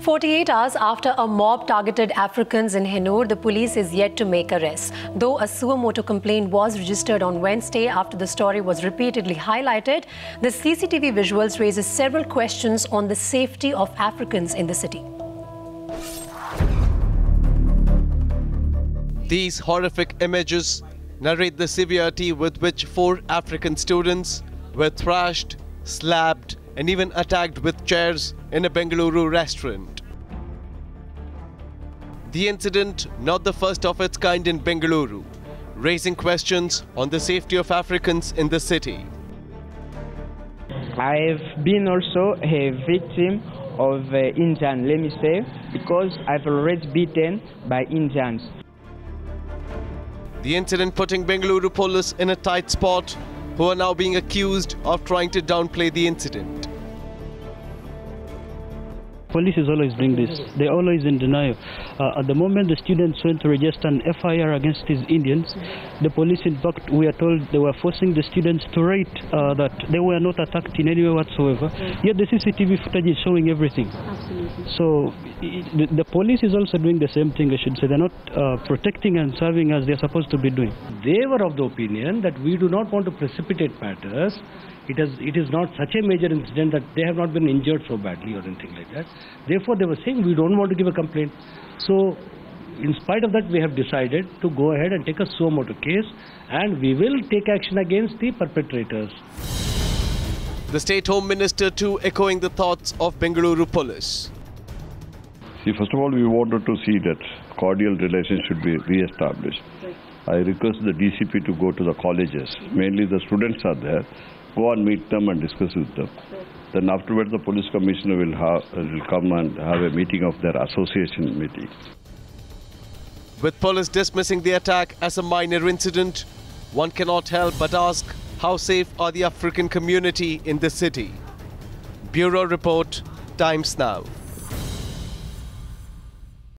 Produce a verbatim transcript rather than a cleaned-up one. forty-eight hours after a mob targeted Africans in Hennur, the police is yet to make arrests. Though a suo motu complaint was registered on Wednesday after the story was repeatedly highlighted, the C C T V visuals raises several questions on the safety of Africans in the city. These horrific images narrate the severity with which four African students were thrashed, slapped, and even attacked with chairs in a Bengaluru restaurant. The incident, not the first of its kind in Bengaluru, raising questions on the safety of Africans in the city. I've been also a victim of uh, Indian, let me say, because I've already beaten by Indians. The incident putting Bengaluru police in a tight spot, who are now being accused of trying to downplay the incident. Police is always doing this. They're always in denial. Uh, at the moment the students went to register an F I R against these Indians, the police, in fact, we are told they were forcing the students to write uh, that they were not attacked in any way whatsoever. Yet the C C T V footage is showing everything. Absolutely. So it, the, the police is also doing the same thing, I should say. They're not uh, protecting and serving as they're supposed to be doing. They were of the opinion that we do not want to precipitate matters. It is, it is not such a major incident that they have not been injured so badly or anything like that. Therefore, they were saying we don't want to give a complaint. So, in spite of that, we have decided to go ahead and take a suo motu case, and we will take action against the perpetrators. The State Home Minister too echoing the thoughts of Bengaluru police. See, first of all, we wanted to see that cordial relations should be re-established. I request the D C P to go to the colleges. Mainly the students are there. Go and meet them and discuss with them. Then afterwards the police commissioner will, have, will come and have a meeting of their association meeting. With police dismissing the attack as a minor incident, one cannot help but ask how safe are the African community in the city. Bureau Report, Times Now.